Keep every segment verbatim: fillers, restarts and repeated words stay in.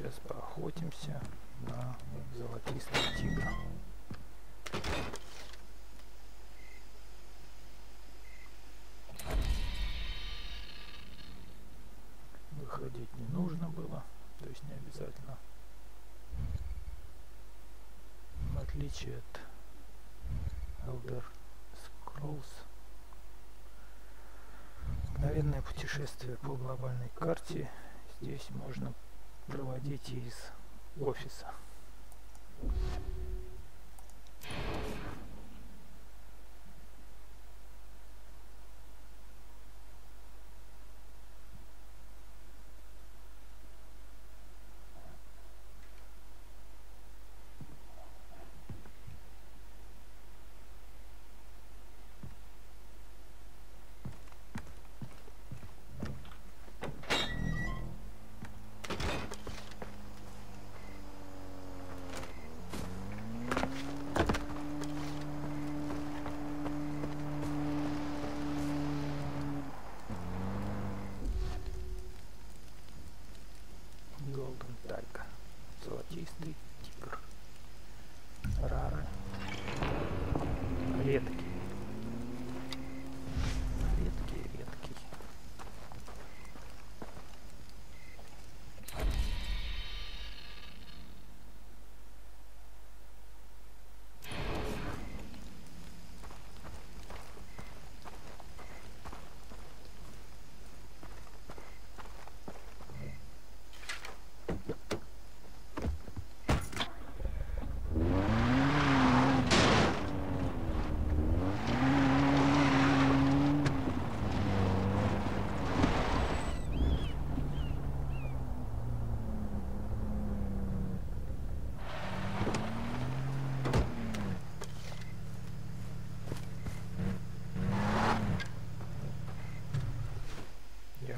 сейчас поохотимся на золотистого тигра. Выходить не нужно было, то есть не обязательно. В отличие от Elder Scrolls, мгновенное путешествие по глобальной карте здесь можно проводить из офиса.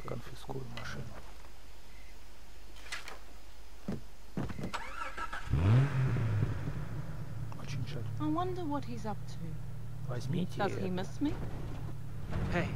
Конфискую машину. Очень жаль. Возьмите это. Hey.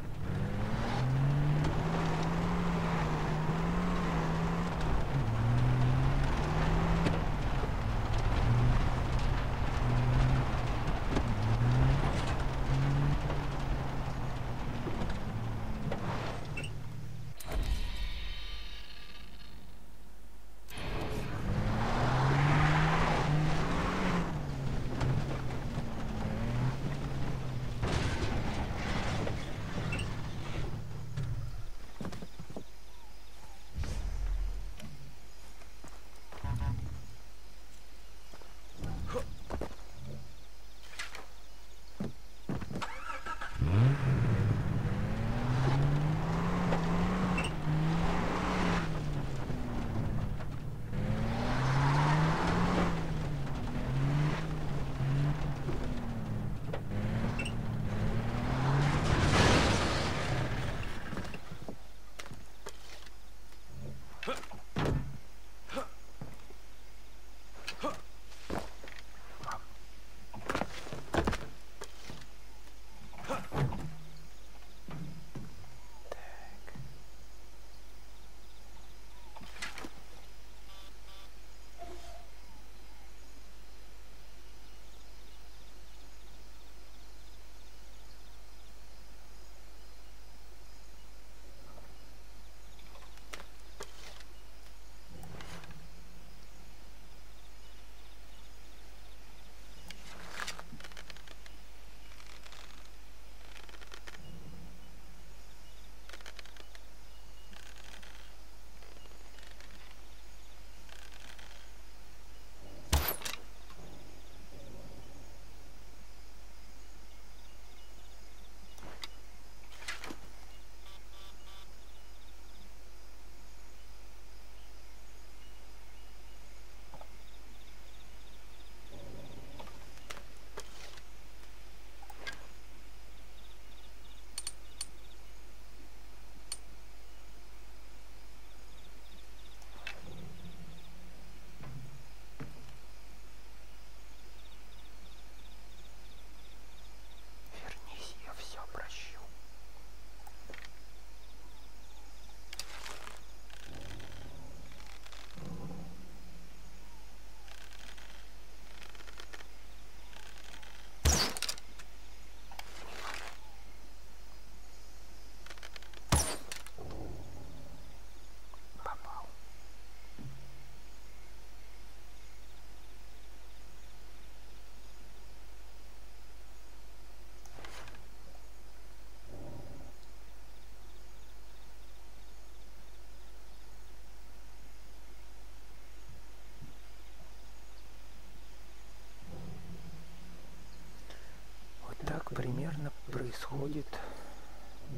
наверное, происходит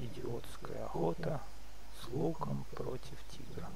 идиотская охота с луком против тигра.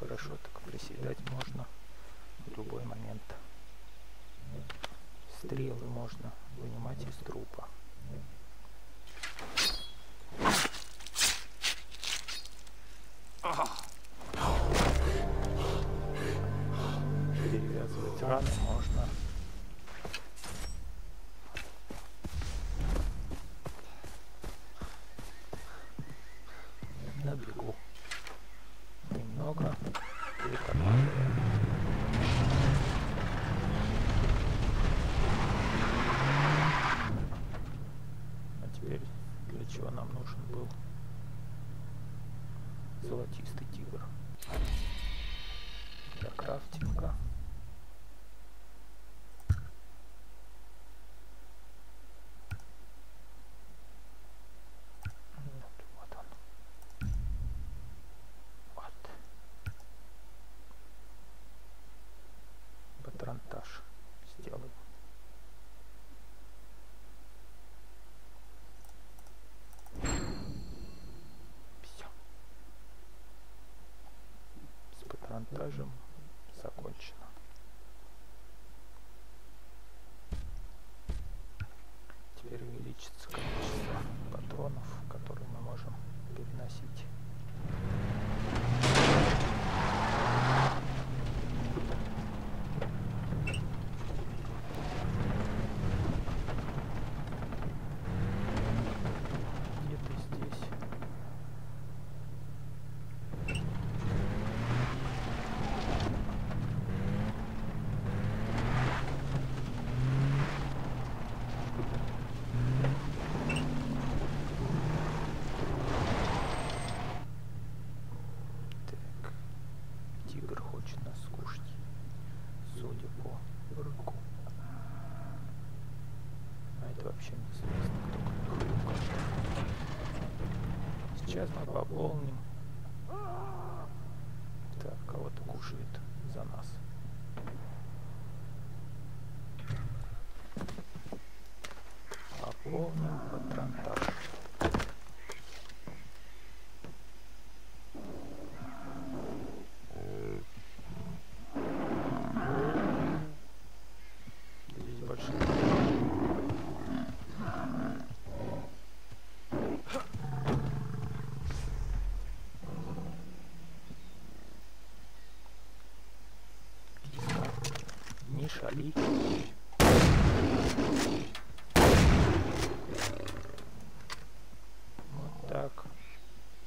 Хорошо, так приседать можно в любой момент. Стрелы можно вынимать из трупа. Перевязывать раны можно. Золотистый тигр для крафтинга. Вот он. Вот. Патронтаж сделаем. Монтажем закончено. Теперь увеличится количество патронов, которые мы можем переносить. Вообще неизвестно, кто какой. Сейчас мы пополним. Так, кого-то кушает за нас. Пополним патронтаж. Шали. Вот так.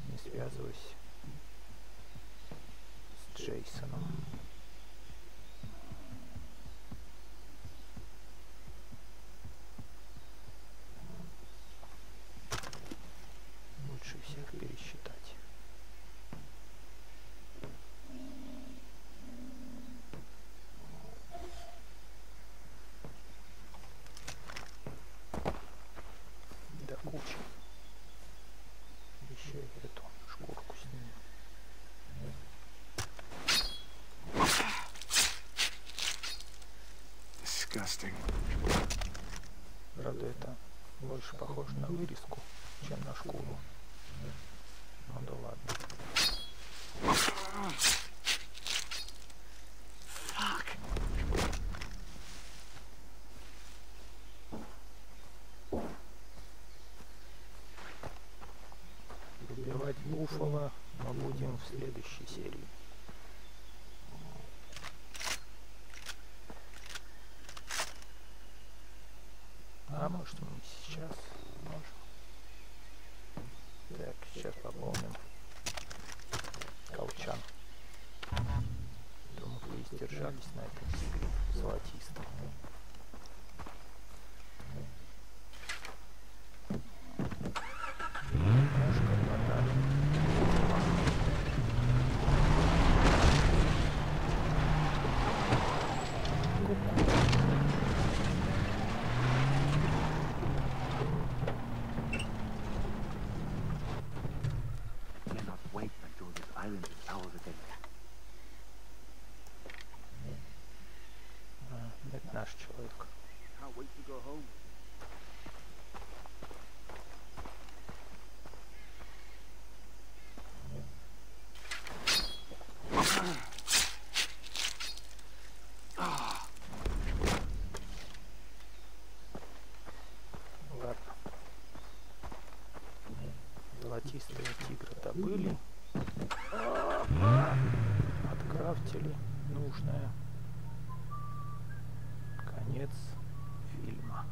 Не связывайся с Джейсоном. Лучше всех пересчитать. Правда, это больше похоже на вырезку, чем на шкуру. Ну да ладно. Убивать буффало мы будем в следующей серии. Может, мы сейчас можем. Так, сейчас пополним колчан. Думаю, вы сдержались на этом секрете золотистом. Золотистые тигры-то были. Открафтили нужное. Конец фильма.